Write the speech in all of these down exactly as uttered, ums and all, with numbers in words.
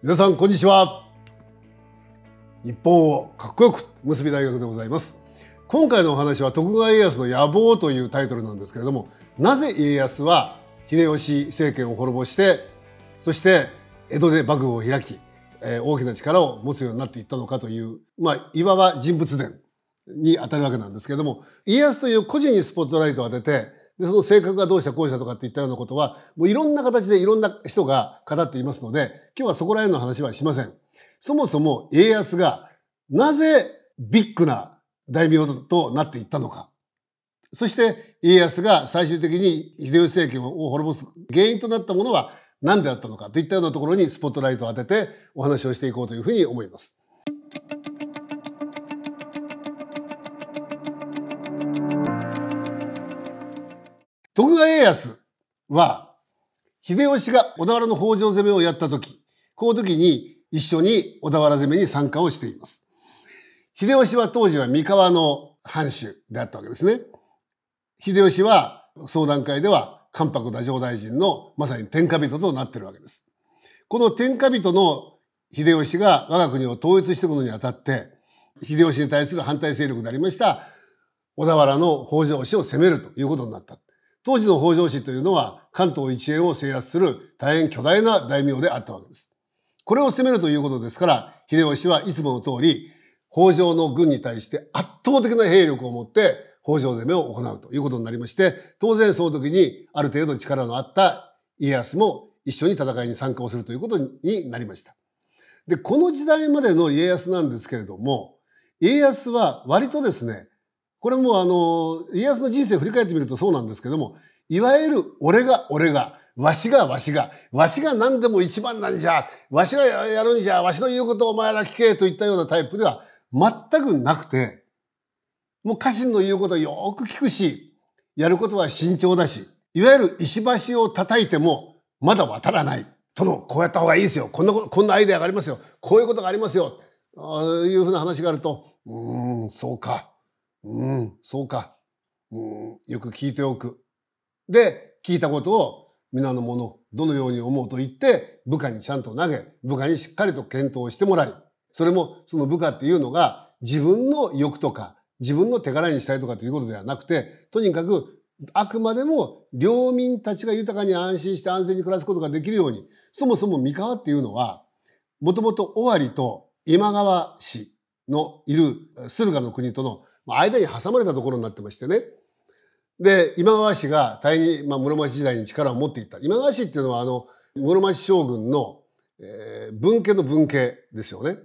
皆さんこんにちは。日本をかっこよく結び大学でございます。今回のお話は徳川家康の野望というタイトルなんですけれども、なぜ家康は秀吉政権を滅ぼして、そして江戸で幕府を開き、えー、大きな力を持つようになっていったのかという、まあいわば人物伝にあたるわけなんですけれども、家康という個人にスポットライトを当てて、でその性格がどうしたこうしたとかっていったようなことは、もういろんな形でいろんな人が語っていますので、今日はそこら辺の話はしません。そもそも家康がなぜビッグな大名となっていったのか。そして家康が最終的に秀吉政権を滅ぼす原因となったものは何であったのかといったようなところにスポットライトを当ててお話をしていこうというふうに思います。徳川家康は、秀吉が小田原の北条攻めをやった時、この時に一緒に小田原攻めに参加をしています。秀吉は当時は三河の藩主であったわけですね。秀吉は相談会では関白太政大臣のまさに天下人となっているわけです。この天下人の秀吉が我が国を統一していくのにあたって、秀吉に対する反対勢力でありました小田原の北条氏を攻めるということになった。当時の北条氏というのは関東一円を制圧する大変巨大な大名であったわけです。これを攻めるということですから、秀吉はいつもの通り、北条の軍に対して圧倒的な兵力を持って北条攻めを行うということになりまして、当然その時にある程度力のあった家康も一緒に戦いに参加をするということになりました。で、この時代までの家康なんですけれども、家康は割とですね、これもあの、家康の人生を振り返ってみるとそうなんですけども、いわゆる俺が俺が、わしがわしが、わしが何でも一番なんじゃ、わしがやるんじゃ、わしの言うことをお前ら聞けといったようなタイプでは全くなくて、もう家臣の言うことをよく聞くし、やることは慎重だし、いわゆる石橋を叩いてもまだ渡らない。殿、こうやった方がいいですよ。こんなこと、こんなアイデアがありますよ。こういうことがありますよ。ああいうふうな話があると、うーん、そうか。うん、そうか。うん、よく聞いておく。で、聞いたことを皆の者、どのように思うと言って、部下にちゃんと投げ、部下にしっかりと検討してもらい、それもその部下っていうのが自分の欲とか、自分の手柄にしたいとかということではなくて、とにかくあくまでも領民たちが豊かに安心して安全に暮らすことができるように、そもそも三河っていうのは、もともと尾張と今川氏のいる駿河の国との間に挟まれたところになってましてね。で、今川氏が大変に、まあ、室町時代に力を持っていった。今川氏っていうのは、あの、室町将軍の、えー、分家の分家ですよね。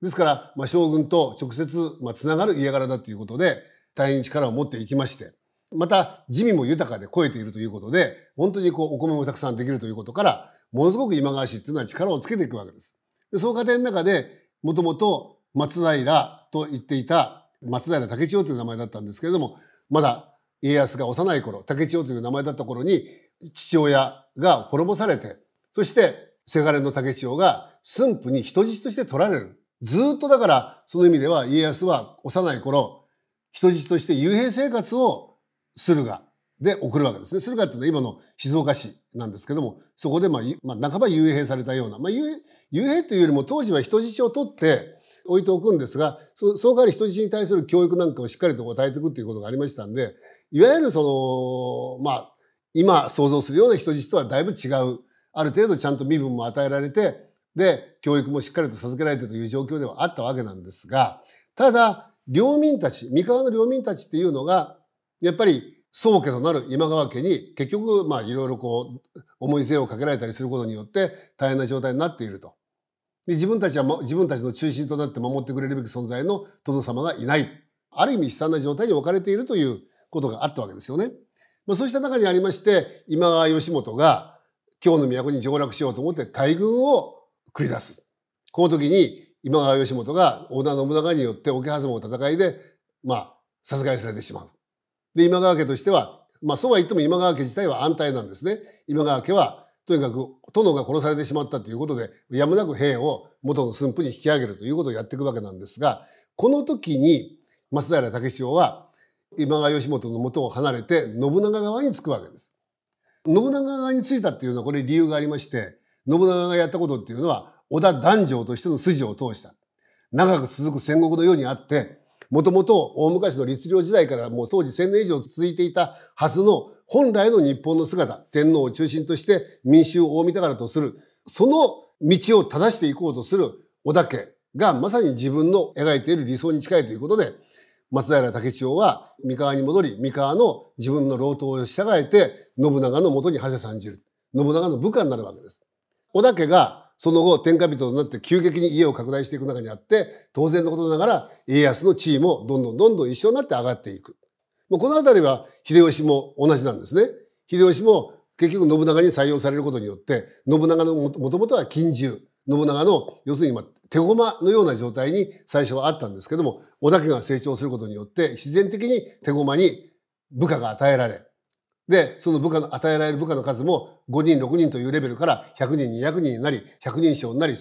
ですから、まあ、将軍と直接、まあ、つながる家柄だということで、大変に力を持っていきまして、また、地味も豊かで肥えているということで、本当にこう、お米もたくさんできるということから、ものすごく今川氏っていうのは力をつけていくわけです。で、その過程の中で、もともと松平と言っていた、松平竹千代という名前だったんですけれども、まだ家康が幼い頃、竹千代という名前だった頃に父親が滅ぼされて、そして伜の竹千代が駿府に人質として取られる。ずっとだからその意味では家康は幼い頃、人質として幽閉生活を駿河で送るわけですね。駿河っていうのは今の静岡市なんですけども、そこでまあ、まあ、半ば幽閉されたような、まあ、幽閉というよりも当時は人質を取って、置いておくんですが、そ, その代わり人質に対する教育なんかをしっかりと与えていくということがありましたんで、いわゆるその、まあ、今想像するような人質とはだいぶ違う、ある程度ちゃんと身分も与えられて、で、教育もしっかりと授けられてという状況ではあったわけなんですが、ただ、領民たち、三河の領民たちっていうのが、やっぱり、宗家となる今川家に結局、まあ、いろいろこう、重い税をかけられたりすることによって大変な状態になっていると。で自分たちは、自分たちの中心となって守ってくれるべき存在の殿様がいない。ある意味悲惨な状態に置かれているということがあったわけですよね。まあ、そうした中にありまして、今川義元が京の都に上洛しようと思って大軍を繰り出す。この時に今川義元が織田信長によって桶狭間の戦いで、まあ、殺害されてしまう。で、今川家としては、まあ、そうは言っても今川家自体は安泰なんですね。今川家は、とにかく殿が殺されてしまったということで、やむなく兵を元の駿府に引き上げるということをやっていくわけなんですが、この時に松平竹千代は今川義元の元を離れて信長側につくわけです。信長側についたっていうのはこれ理由がありまして、信長がやったことっていうのは織田男城としての筋を通した。長く続く戦国の世にあって、もともと大昔の律令時代からもう当時せんねん以上続いていたはずの本来の日本の姿、天皇を中心として民衆を大見からとする、その道を正していこうとする織田家がまさに自分の描いている理想に近いということで、松平竹千代は三河に戻り、三河の自分の老頭を従えて信長のもとに覇者参じる。信長の部下になるわけです。織田家がその後天下人となって急激に家を拡大していく中にあって、当然のことながら家康の地位もどんどんどんどん一緒になって上がっていく。この辺りは秀吉も同じなんですね。秀吉も結局信長に採用されることによって、信長のもともとは近従。信長の要するに今手駒のような状態に最初はあったんですけども、織田家が成長することによって必然的に手駒に部下が与えられ、でその部下の与えられる部下の数もごにんろくにんというレベルからひゃくにんにひゃくにんになり、ひゃくにんしょうになり、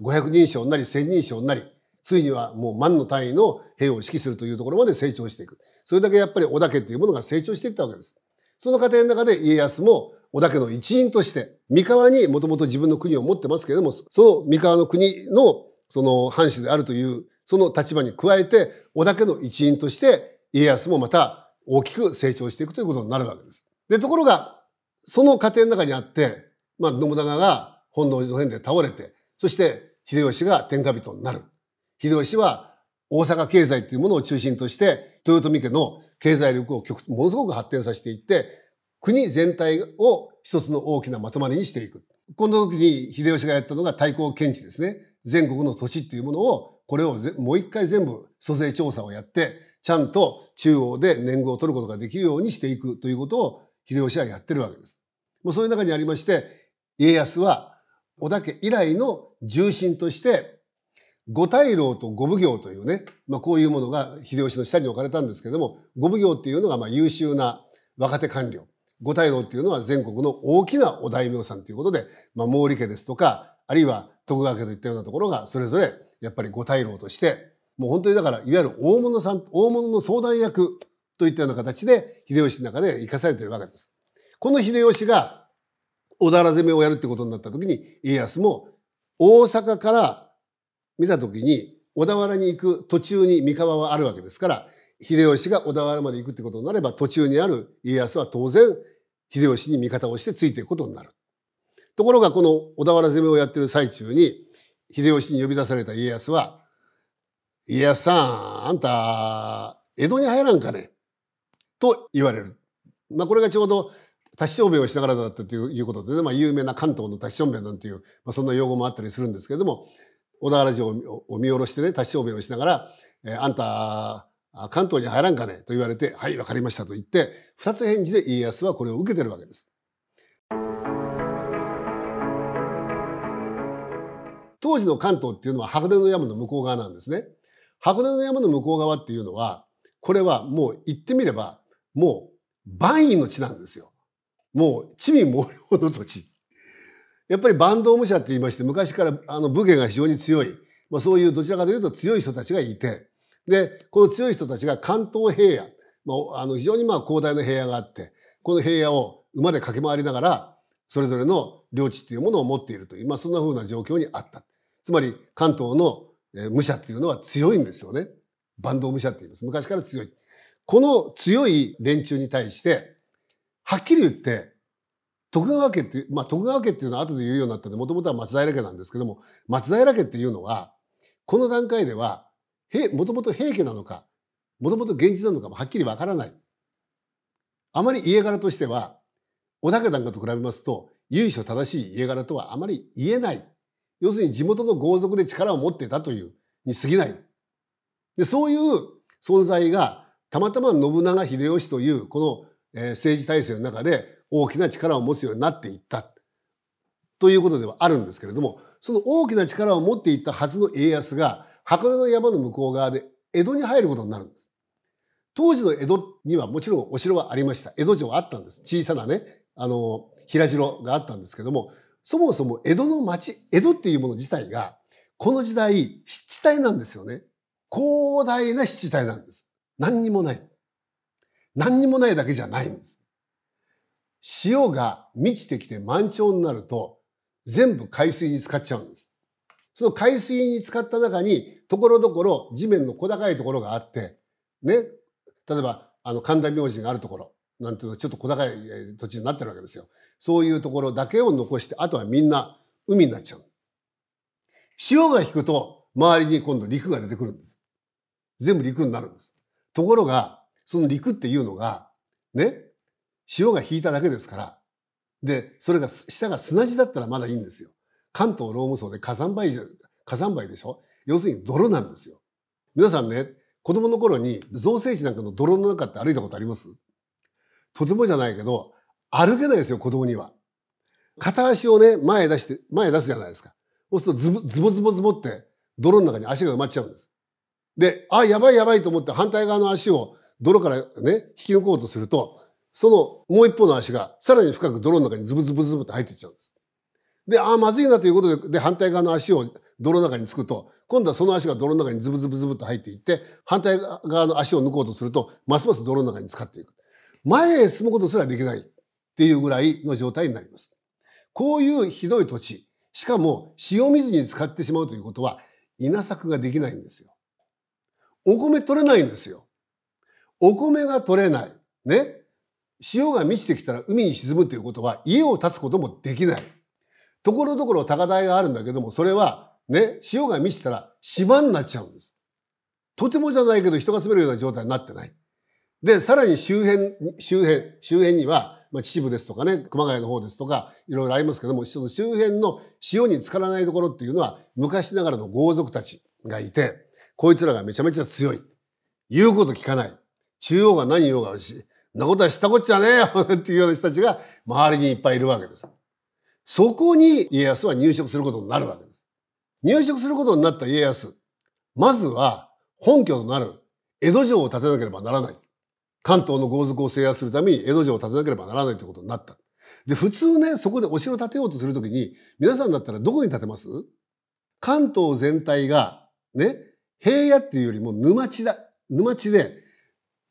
ごひゃくにんしょうになり、せんにんしょうになり、ついにはもう万の単位の兵を指揮するというところまで成長していく。それだけやっぱり織田家というものが成長していったわけです。その過程の中で家康も織田家の一員として、三河にもともと自分の国を持ってますけれども、その三河の国のその藩主であるという、その立場に加えて、織田家の一員として、家康もまた大きく成長していくということになるわけです。で、ところが、その過程の中にあって、まあ、信長が本能寺の変で倒れて、そして秀吉が天下人になる。秀吉は大阪経済というものを中心として、豊臣家の経済力をものすごく発展させていって、国全体を一つの大きなまとまりにしていく。この時に秀吉がやったのが対抗検地ですね。全国の土地っていうものを、これをもう一回全部租税調査をやって、ちゃんと中央で年貢を取ることができるようにしていくということを秀吉はやってるわけです。もうそういう中にありまして、家康は織田家以来の重臣として、五大老と五奉行というね、まあこういうものが秀吉の下に置かれたんですけども、五奉行っていうのがまあ優秀な若手官僚。五大老っていうのは全国の大きなお大名さんということで、まあ、毛利家ですとか、あるいは徳川家といったようなところが、それぞれやっぱり五大老として、もう本当にだから、いわゆる大物さん、大物の相談役といったような形で、秀吉の中で生かされているわけです。この秀吉が小田原攻めをやるってことになった時に、家康も大阪から見た時に、小田原に行く途中に三河はあるわけですから、秀吉が小田原まで行くってことになれば、途中にある家康は当然秀吉に味方をしてついていくことになる。ところがこの小田原攻めをやってる最中に秀吉に呼び出された家康は「家康さん、あんた江戸に入らんかね」と言われる。まあこれがちょうど立ち小便をしながらだったということで、ね、まあ、有名な関東の立ち小便なんていう、まあ、そんな用語もあったりするんですけれども、小田原城を見下ろしてね、立ち小便をしながら「えー、あんた関東に入らんかね」と言われて「はい、わかりました」と言って二つ返事で家康はこれを受けてるわけです。当時の関東っていうのは箱根の山の向こう側なんですね。箱根の山の向こう側っていうのは、これはもう言ってみればもう万位の地なんですよ。もう地味猛量の土地。やっぱり坂東武者って言いまして、昔からあの武家が非常に強い、まあ、そういうどちらかというと強い人たちがいて。で、この強い人たちが関東平野、まあ、あの非常にまあ広大な平野があって、この平野を馬で駆け回りながら、それぞれの領地っていうものを持っているという、まあ、そんな風な状況にあった。つまり、関東の武者っていうのは強いんですよね。坂東武者って言います。昔から強い。この強い連中に対して、はっきり言って、徳川家っていう、まあ、徳川家っていうのは後で言うようになったんで、もともとは松平家なんですけども、松平家っていうのは、この段階では、もともと平家なのか、もともと源氏なのかもはっきりわからない。あまり家柄としては、織田家なんかと比べますと、由緒正しい家柄とはあまり言えない。要するに地元の豪族で力を持っていたというに過ぎない。で、そういう存在が、たまたま信長秀吉というこの政治体制の中で大きな力を持つようになっていった。ということではあるんですけれども、その大きな力を持っていったはずの家康が、箱根の山の向こう側で江戸に入ることになるんです。当時の江戸にはもちろんお城はありました。江戸城はあったんです。小さなね、あの、平城があったんですけども、そもそも江戸の町、江戸っていうもの自体が、この時代、湿地帯なんですよね。広大な湿地帯なんです。何にもない。何にもないだけじゃないんです。潮が満ちてきて満潮になると、全部海水に浸かっちゃうんです。その海水に浸かった中に、ところどころ地面の小高いところがあって、ね、例えばあの神田明神があるところなんていうのはちょっと小高い土地になってるわけですよ。そういうところだけを残して、あとはみんな海になっちゃう。潮が引くと周りに今度陸が出てくるんです。全部陸になるんです。ところが、その陸っていうのが、ね、潮が引いただけですから、で、それが、下が砂地だったらまだいいんですよ。関東ローム層で火山灰、火山灰でしょ？要するに泥なんですよ。皆さんね、子供の頃に造成地なんかの泥の中って歩いたことあります？とてもじゃないけど、歩けないですよ、子供には。片足をね、前出して、前出すじゃないですか。そうするとズボ、ズボズボズボって、泥の中に足が埋まっちゃうんです。で、あ、やばいやばいと思って反対側の足を泥からね、引き抜こうとすると、そのもう一方の足がさらに深く泥の中にズブズブズブって入っていっちゃうんです。で、ああ、まずいなということで、で、反対側の足を泥の中につくと、今度はその足が泥の中にズブズブズブって入っていって、反対側の足を抜こうとすると、ますます泥の中に浸かっていく。前へ進むことすらできないっていうぐらいの状態になります。こういうひどい土地、しかも塩水に浸かってしまうということは、稲作ができないんですよ。お米取れないんですよ。お米が取れない。ね。潮が満ちてきたら海に沈むということは家を建つこともできない。ところどころ高台があるんだけども、それはね、潮が満ちたら島になっちゃうんです。とてもじゃないけど人が住めるような状態になってない。で、さらに周辺、周辺、周辺には、まあ、秩父ですとかね、熊谷の方ですとか、いろいろありますけども、その周辺の潮に浸からないところっていうのは昔ながらの豪族たちがいて、こいつらがめちゃめちゃ強い。言うこと聞かない。中央が何言おうがあるし、そんなことは知ったこっちゃねえよっていうような人たちが周りにいっぱいいるわけです。そこに家康は入植することになるわけです。入植することになった家康。まずは本拠となる江戸城を建てなければならない。関東の豪族を制圧するために江戸城を建てなければならないということになった。で、普通ね、そこでお城を建てようとするときに、皆さんだったらどこに建てます？関東全体がね、平野っていうよりも沼地だ。沼地で、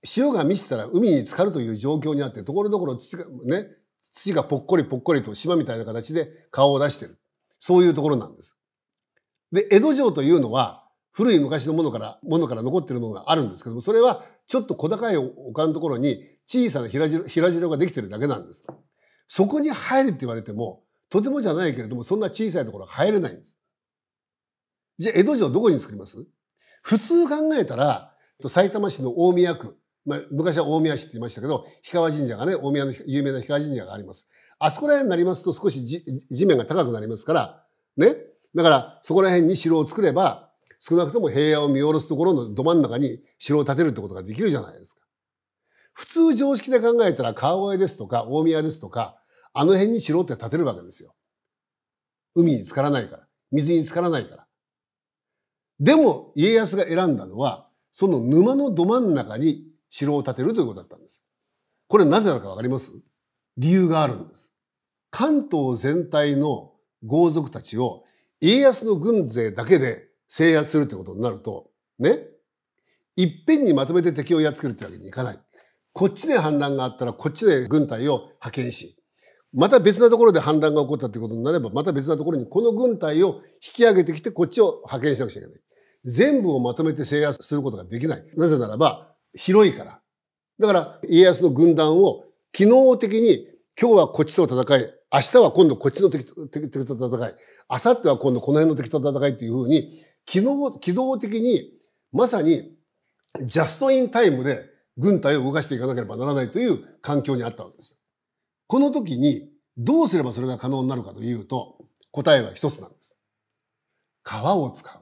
潮が満ちたら海に浸かるという状況にあって、ところどころ土が、ね、土がぽっこりぽっこりと島みたいな形で顔を出してる。そういうところなんです。で、江戸城というのは、古い昔のものから、ものから残ってるものがあるんですけども、それはちょっと小高い丘のところに小さな平城、平城ができてるだけなんです。そこに入れって言われても、とてもじゃないけれども、そんな小さいところは入れないんです。じゃあ、江戸城どこに作ります？普通考えたら、埼玉市の大宮区、まあ、昔は大宮市って言いましたけど、氷川神社がね、大宮の有名な氷川神社があります。あそこら辺になりますと少しじ地面が高くなりますから、ね。だから、そこら辺に城を作れば、少なくとも平野を見下ろすところのど真ん中に城を建てるってことができるじゃないですか。普通常識で考えたら、川越ですとか、大宮ですとか、あの辺に城って建てるわけですよ。海に浸からないから。水に浸からないから。でも、家康が選んだのは、その沼のど真ん中に城を建てるということだったんです。これなぜだかわかります？理由があるんです。関東全体の豪族たちを家康の軍勢だけで制圧するということになると、ね、いっぺんにまとめて敵をやっつけるというわけにいかない。こっちで反乱があったらこっちで軍隊を派遣し、また別なところで反乱が起こったということになれば、また別なところにこの軍隊を引き上げてきてこっちを派遣しなくちゃいけない。全部をまとめて制圧することができない。なぜならば、広いから。だから、家康の軍団を機能的に、今日はこっちと戦い、明日は今度こっちの敵と、敵と戦い、明後日は今度この辺の敵と戦いっていうふうに、機能、機動的に、まさに、ジャストインタイムで軍隊を動かしていかなければならないという環境にあったわけです。この時に、どうすればそれが可能になるかというと、答えは一つなんです。川を使う。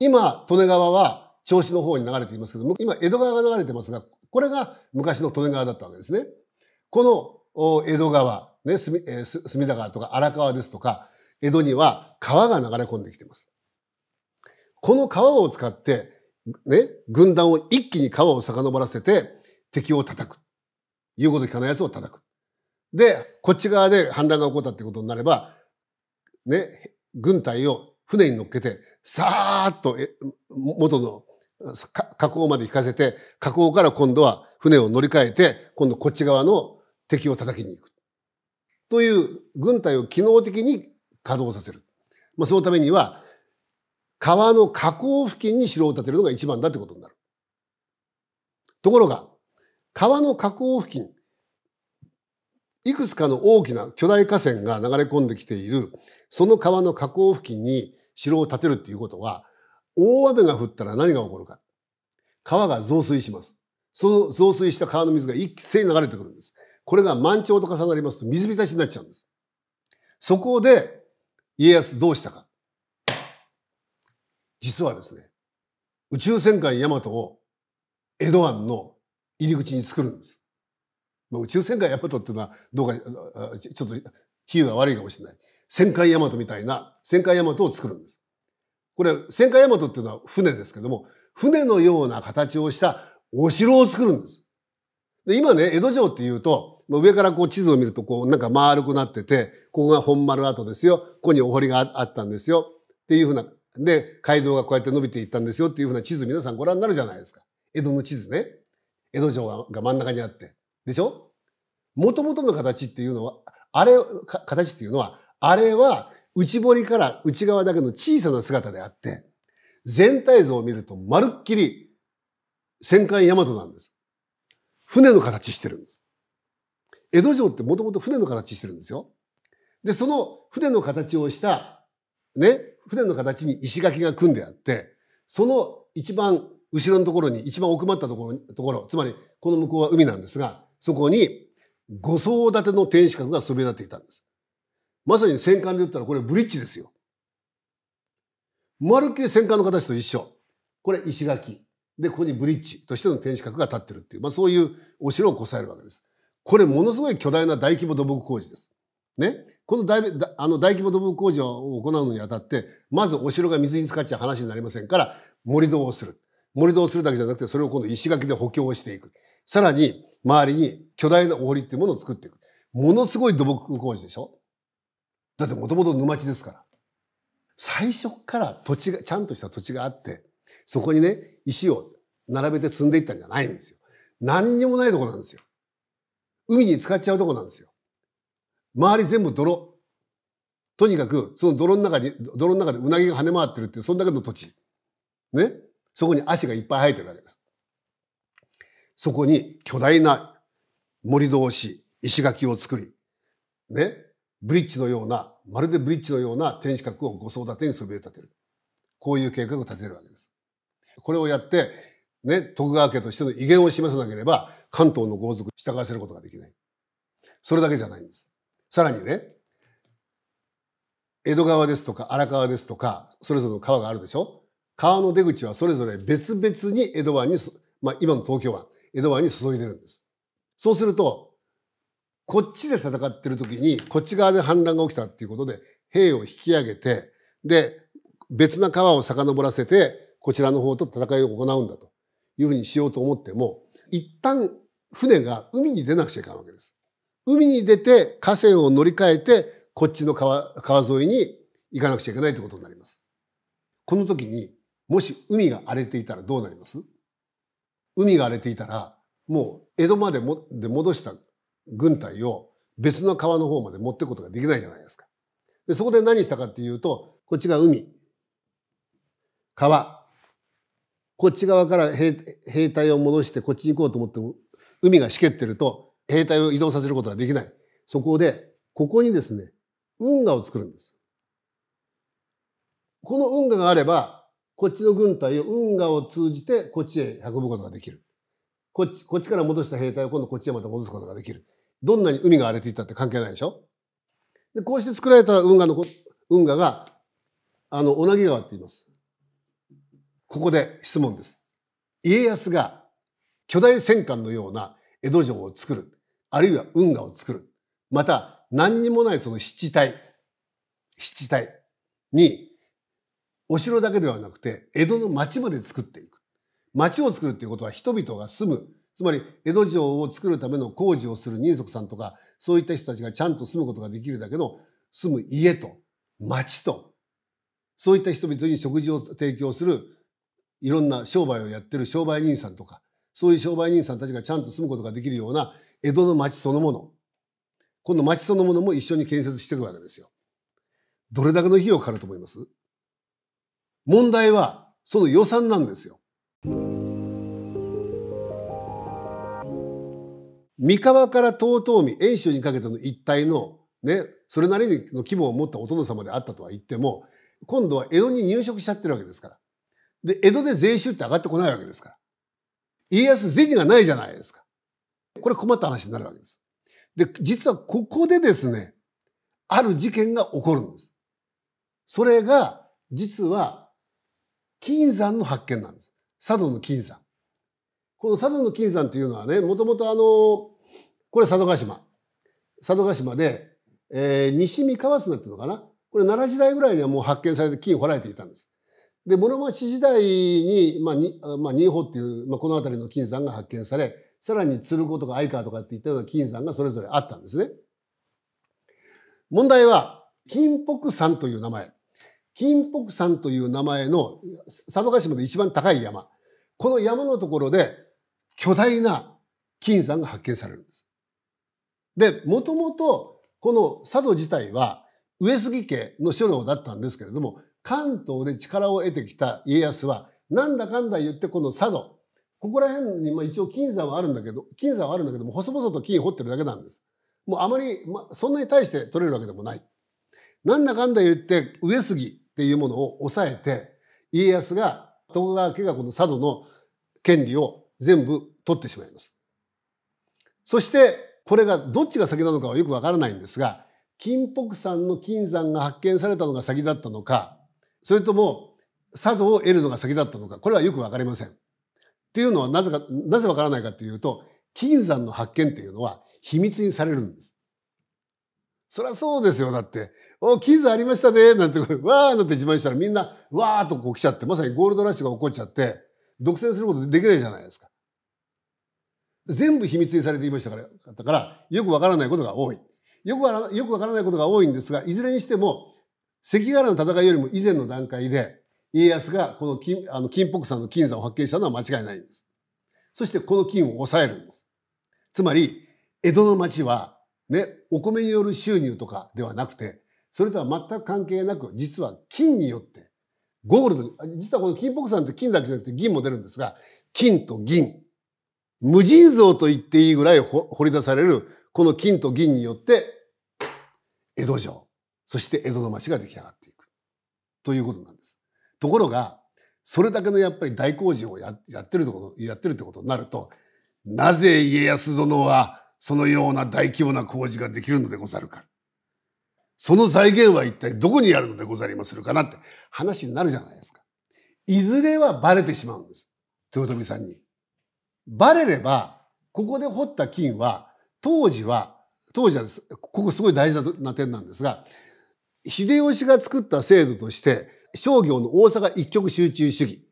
今、利根川は銚子の方に流れていますけども、今、江戸川が流れてますが、これが昔の利根川だったわけですね。この江戸川、ね、隅田川とか荒川ですとか、江戸には川が流れ込んできています。この川を使って、ね、軍団を一気に川を遡らせて、敵を叩く。言うこと聞かない奴を叩く。で、こっち側で反乱が起こったってことになれば、ね、軍隊を船に乗っけて、さーっと元の河口まで引かせて、河口から今度は船を乗り換えて、今度こっち側の敵を叩きに行く。という軍隊を機能的に稼働させる。まあ、そのためには川の河口付近に城を建てるのが一番だってことになる。ところが川の河口付近、いくつかの大きな巨大河川が流れ込んできている、その川の河口付近に城を建てるっていうことは、大雨が降ったら何が起こるか。川が増水します。その増水した川の水が一斉に流れてくるんです。これが満潮と重なりますと水浸しになっちゃうんです。そこで家康どうしたか。実はですね、宇宙戦艦ヤマトを江戸湾の入り口に作るんです。まあ、宇宙戦艦ヤマトっていうのはどうかちょっと比喩が悪いかもしれない。戦艦ヤマトみたいな戦艦ヤマトを作るんです。これ戦艦ヤマトっていうのは船ですけども、船のような形をしたお城を作るんです。で今ね、江戸城っていうと、上からこう地図を見るとこうなんか丸くなってて、ここが本丸跡ですよ。ここにお堀があったんですよ。っていうふうな。で、街道がこうやって伸びていったんですよっていうふうな地図皆さんご覧になるじゃないですか。江戸の地図ね。江戸城が真ん中にあって。でしょ？元々の形っていうのは、あれ、形っていうのは、あれは内堀から内側だけの小さな姿であって、全体像を見るとまるっきり戦艦大和なんです。船の形してるんです。江戸城ってもともと船の形してるんですよ。で、その船の形をした、ね、船の形に石垣が組んであって、その一番後ろのところに、一番奥まったところ、ところ、つまりこの向こうは海なんですが、そこにご層建ての天守閣がそびえ立っていたんです。まさに戦艦で言ったらこれブリッジですよ。まるっきり戦艦の形と一緒。これ石垣。で、ここにブリッジとしての天守閣が立ってるっていう、まあそういうお城をこさえるわけです。これものすごい巨大な大規模土木工事です。ね。この大、あの大規模土木工事を行うのにあたって、まずお城が水に浸かっちゃう話になりませんから、盛り土をする。盛り土をするだけじゃなくて、それを今度石垣で補強していく。さらに、周りに巨大なお堀っていうものを作っていく。ものすごい土木工事でしょ？だってもともと沼地ですから。最初から土地が、ちゃんとした土地があって、そこにね、石を並べて積んでいったんじゃないんですよ。何にもないとこなんですよ。海に浸かっちゃうとこなんですよ。周り全部泥。とにかく、その泥の中に、泥の中でうなぎが跳ね回ってるっていう、そんだけの土地。ね。そこに足がいっぱい生えてるわけです。そこに巨大な盛り土をし、石垣を作り、ね。ブリッジのような、まるでブリッジのような天守閣をご層建てにそびえ立てる。こういう計画を立てるわけです。これをやって、ね、徳川家としての威厳を示さなければ、関東の豪族に従わせることができない。それだけじゃないんです。さらにね、江戸川ですとか荒川ですとか、それぞれの川があるでしょ？川の出口はそれぞれ別々に江戸湾に、まあ今の東京湾、江戸湾に注いでるんです。そうすると、こっちで戦ってる時に、こっち側で氾濫が起きたっていうことで、兵を引き上げて、で、別な川を遡らせて、こちらの方と戦いを行うんだというふうにしようと思っても、一旦船が海に出なくちゃいかんわけです。海に出て河川を乗り換えて、こっちの 川, 川沿いに行かなくちゃいけないということになります。この時にもし海が荒れていたらどうなります？海が荒れていたら、もう江戸までもで戻した軍隊を別の川の方まで持っていくことができないじゃないですか。でそこで何したかっていうと、こっちが海、川、こっち側から兵、兵隊を戻してこっちに行こうと思っても、海がしけってると兵隊を移動させることができない。そこで、ここにですね、運河を作るんです。この運河があれば、こっちの軍隊を運河を通じてこっちへ運ぶことができる。こっち、こっちから戻した兵隊を今度こっちへまた戻すことができる。どんなに海が荒れていたって関係ないでしょ？で、こうして作られた運河の、運河が、あの、小名木川って言います。ここで質問です。家康が巨大戦艦のような江戸城を作る、あるいは運河を作る、また何にもないその湿地帯、湿地帯にお城だけではなくて江戸の町まで作っていく。町を作るっていうことは人々が住む、つまり江戸城を作るための工事をする人足さんとか、そういった人たちがちゃんと住むことができるだけの住む家と町と、そういった人々に食事を提供するいろんな商売をやってる商売人さんとか、そういう商売人さんたちがちゃんと住むことができるような江戸の町そのもの。この町そのものも一緒に建設していくわけですよ。どれだけの費用かかると思います？問題はその予算なんですよ。三河から遠江、遠州にかけての一帯のね、それなりの規模を持ったお殿様であったとは言っても、今度は江戸に入植しちゃってるわけですから。で、江戸で税収って上がってこないわけですから。家康銭がないじゃないですか。これ困った話になるわけです。で、実はここでですね、ある事件が起こるんです。それが、実は、金山の発見なんです。佐渡の金山。この佐渡の金山っていうのはね、もともとあの、これ佐渡ヶ島。佐渡ヶ島で、えー、西三河砂っていうのかな。これ奈良時代ぐらいにはもう発見されて金掘られていたんです。で、室町時代に、まあ、に、まあ、新保っていう、まあ、この辺りの金山が発見され、さらに鶴子とか相川とかっていったような金山がそれぞれあったんですね。問題は、金北山という名前。金北山という名前の佐渡島で一番高い山。この山のところで巨大な金山が発見されるんです。で、もともとこの佐渡自体は上杉家の所領だったんですけれども、関東で力を得てきた家康は、なんだかんだ言ってこの佐渡、ここら辺にまあ一応金山はあるんだけど、金山はあるんだけども、細々と金掘ってるだけなんです。もうあまり、ま、そんなに対して取れるわけでもない。なんだかんだ言って、上杉っていうものを抑えて、家康が、徳川家がこの佐渡の権利を全部取ってしまいます。そして、これがどっちが先なのかはよくわからないんですが、金北山の金山が発見されたのが先だったのか、それとも佐渡を得るのが先だったのか、これはよくわかりません。っていうのはなぜか、なぜわからないかというと、金山の発見っていうのは、秘密にされるんです。そりゃそうですよ。だって、お、金山ありましたね、なんて、わーなんて自慢したらみんな、わーっとこう来ちゃって、まさにゴールドラッシュが起こっちゃって、独占することできないじゃないですか。全部秘密にされていましたから、だから、よくわからないことが多い。よくわから、よくわからないことが多いんですが、いずれにしても、関ヶ原の戦いよりも以前の段階で、家康がこの金、あの、金北山の金山を発見したのは間違いないんです。そしてこの金を抑えるんです。つまり、江戸の町は、ね、お米による収入とかではなくて、それとは全く関係なく、実は金によって、ゴールド、実はこの金北山って金だけじゃなくて銀も出るんですが、金と銀、無尽蔵と言っていいぐらい掘り出される、この金と銀によって、江戸城、そして江戸の町が出来上がっていく。ということなんです。ところが、それだけのやっぱり大工事をやってるところ、やってるってことになると、なぜ家康殿は、そのような大規模な工事ができるのでござるか。その財源は一体どこにあるのでござりまするかなって話になるじゃないですか。いずれはバレてしまうんです。豊臣さんに。バレれば、ここで掘った金は、当時は、当時はです。ここすごい大事な点なんですが、秀吉が作った制度として、商業の大阪一極集中主義。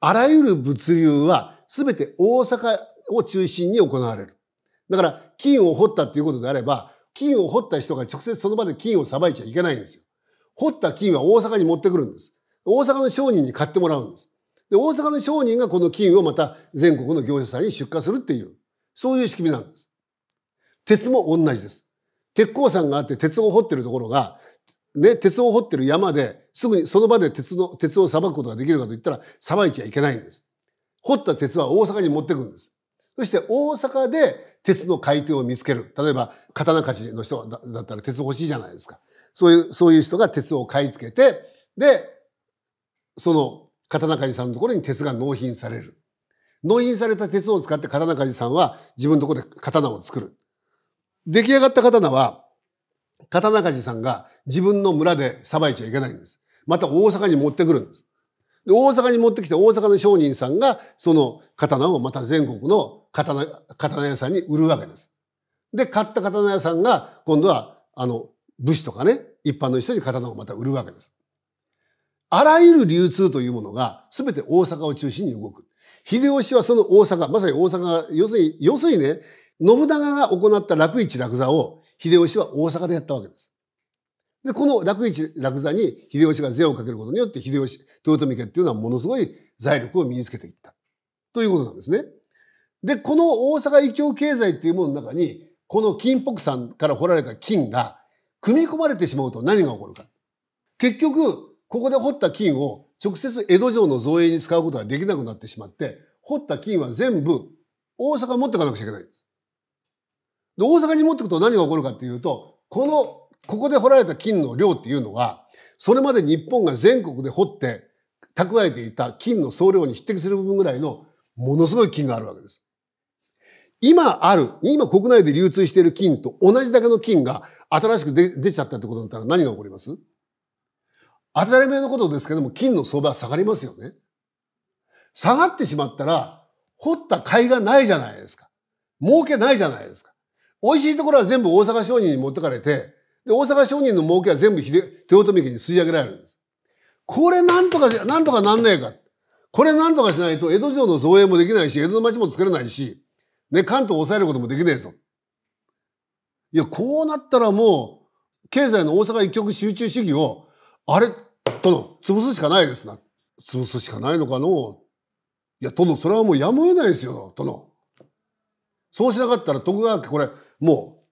あらゆる物流は全て大阪を中心に行われる。だから、金を掘ったっていうことであれば、金を掘った人が直接その場で金をさばいちゃいけないんですよ。掘った金は大阪に持ってくるんです。大阪の商人に買ってもらうんです。で、大阪の商人がこの金をまた全国の業者さんに出荷するっていう、そういう仕組みなんです。鉄も同じです。鉄鉱山があって鉄を掘ってるところが、ね、鉄を掘ってる山ですぐにその場で鉄の、鉄をさばくことができるかといったら、さばいちゃいけないんです。掘った鉄は大阪に持ってくんです。そして大阪で、鉄の買い手を見つける。例えば、刀鍛冶の人だったら鉄欲しいじゃないですか。そういう、そういう人が鉄を買い付けて、で、その刀鍛冶さんのところに鉄が納品される。納品された鉄を使って刀鍛冶さんは自分のところで刀を作る。出来上がった刀は、刀鍛冶さんが自分の村でさばいちゃいけないんです。また大阪に持ってくるんです。で、大阪に持ってきて大阪の商人さんがその刀をまた全国の刀、刀屋さんに売るわけです。で、買った刀屋さんが今度はあの武士とかね、一般の人に刀をまた売るわけです。あらゆる流通というものが全て大阪を中心に動く。秀吉はその大阪、まさに大阪が、要するに、要するにね、信長が行った楽市楽座を秀吉は大阪でやったわけです。で、この楽市楽座に秀吉が税をかけることによって秀吉、豊臣家っていうのはものすごい財力を身につけていった。ということなんですね。で、この大阪異教経済っていうものの中に、この金北山から掘られた金が組み込まれてしまうと何が起こるか。結局、ここで掘った金を直接江戸城の造営に使うことができなくなってしまって、掘った金は全部大阪に持っていかなくちゃいけないんです。で、大阪に持っていくと何が起こるかっていうと、この、ここで掘られた金の量っていうのは、それまで日本が全国で掘って蓄えていた金の総量に匹敵する部分ぐらいのものすごい金があるわけです。今ある、今国内で流通している金と同じだけの金が新しくで出ちゃったってことだったら何が起こります？当たり前のことですけども、金の相場は下がりますよね。下がってしまったら、掘った甲斐がないじゃないですか。儲けないじゃないですか。美味しいところは全部大阪商人に持ってかれて、で、大阪商人の儲けは全部豊臣家に吸い上げられるんです。これなんとか、なんとかなんねえか。これなんとかしないと江戸城の造営もできないし、江戸の町も作れないし、ね、関東を抑えることもできねえぞ。いや、こうなったらもう、経済の大阪一極集中主義を、あれ、殿、潰すしかないですな。潰すしかないのかの。いや、殿、それはもうやむを得ないですよ、殿。そうしなかったら徳川家これ、もう、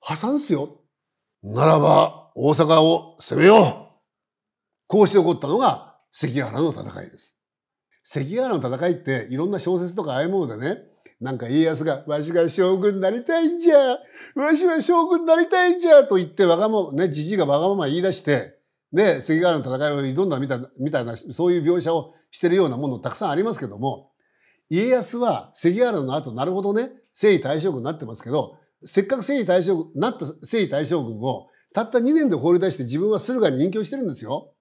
破産っすよ。ならば、大阪を攻めよう。こうして起こったのが、関ヶ原の戦いです。関ヶ原の戦いって、いろんな小説とかああいうものでね、なんか家康が、わしが将軍になりたいんじゃ、わしは将軍になりたいんじゃと言って、わがまま、ね、じじいがわがまま言い出して、で、関ヶ原の戦いを挑んだみたいな、みたいな、そういう描写をしてるようなものたくさんありますけども、家康は関ヶ原の後、なるほどね、征夷大将軍になってますけど、せっかく征夷大将軍、なった征夷大将軍を、たったにねんで放り出して自分は駿河に隠居してるんですよ。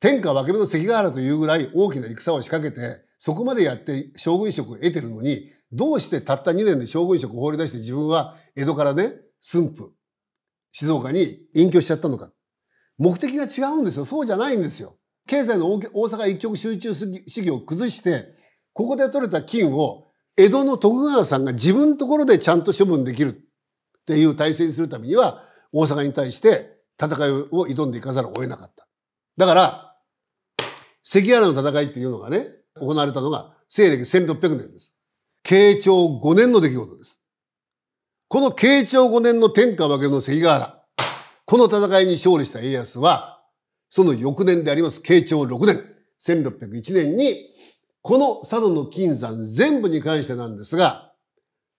天下分け目の関ヶ原というぐらい大きな戦を仕掛けて、そこまでやって将軍職を得てるのに、どうしてたったにねんで将軍職を放り出して自分は江戸からね、駿府、静岡に隠居しちゃったのか。目的が違うんですよ。そうじゃないんですよ。経済の大阪一極集中主義を崩して、ここで取れた金を江戸の徳川さんが自分のところでちゃんと処分できるっていう体制にするためには、大阪に対して戦いを挑んでいかざるを得なかった。だから、関ヶ原の戦いっていうのがね、行われたのが西暦せんろっぴゃくねんです。慶長ごねんの出来事です。この慶長ごねんの天下分け目の関ヶ原。この戦いに勝利した家康は、その翌年であります慶長ろくねん、せんろっぴゃくいちねんに、この佐渡の金山全部に関してなんですが、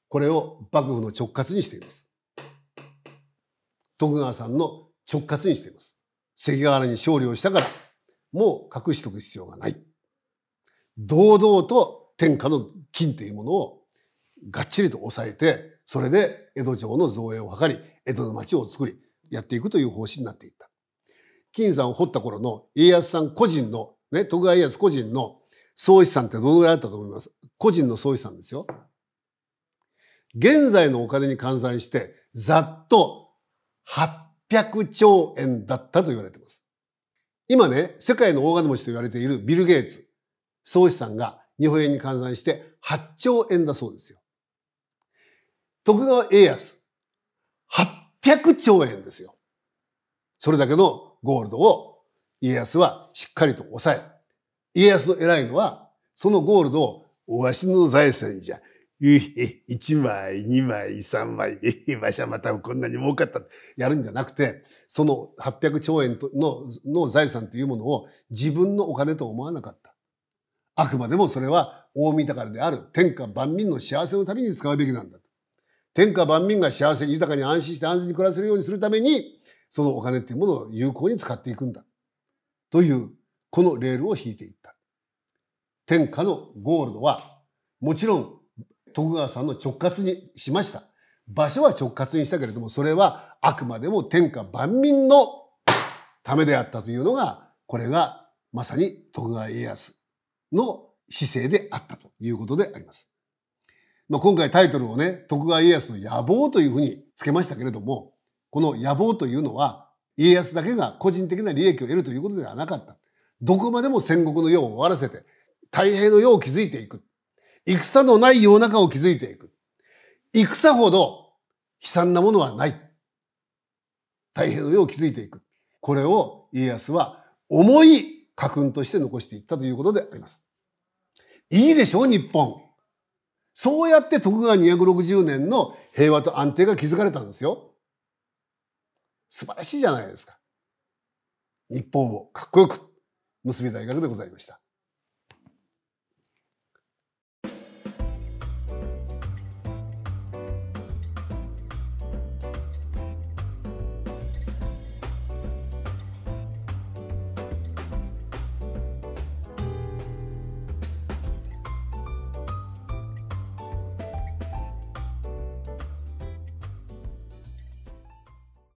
これを幕府の直轄にしています。徳川さんの直轄にしています。関ヶ原に勝利をしたから、もう隠しとく必要がない。堂々と天下の金というものをがっちりと抑えて、それで江戸城の造営を図り、江戸の町を作り、やっていくという方針になっていった。金山を掘った頃の家康さん個人の、ね、徳川家康個人の総資産ってどのぐらいあったと思います？個人の総資産ですよ。現在のお金に換算して、ざっとはっぴゃくちょうえんだったと言われています。今ね、世界の大金持ちと言われているビル・ゲイツ、総資産が日本円に換算してはっちょうえんだそうですよ。徳川家康、はっぴゃくちょうえんですよ。それだけのゴールドを家康はしっかりと抑え。家康の偉いのは、そのゴールドを、わしの財産じゃ。ええ、いちまい、にまい、さんまい、ええ、わしはまたこんなに儲かった。やるんじゃなくて、そのはっぴゃくちょうえんの、の財産というものを自分のお金と思わなかった。あくまでもそれは大見宝である天下万民の幸せのために使うべきなんだ。天下万民が幸せに豊かに安心して安全に暮らせるようにするために、そのお金っていうものを有効に使っていくんだ。という、このレールを引いていった。天下のゴールドは、もちろん徳川さんの直轄にしました。場所は直轄にしたけれども、それはあくまでも天下万民のためであったというのが、これがまさに徳川家康の姿勢であったということであります。まあ今回タイトルをね、徳川家康の野望というふうにつけましたけれども、この野望というのは、家康だけが個人的な利益を得るということではなかった。どこまでも戦国の世を終わらせて、太平の世を築いていく。戦のない世の中を築いていく。戦ほど悲惨なものはない。太平の世を築いていく。これを家康は重い家訓として残していったということであります。いいでしょう、日本。そうやって徳川にひゃくろくじゅうねんの平和と安定が築かれたんですよ。素晴らしいじゃないですか。日本をかっこよく結び大学でございました。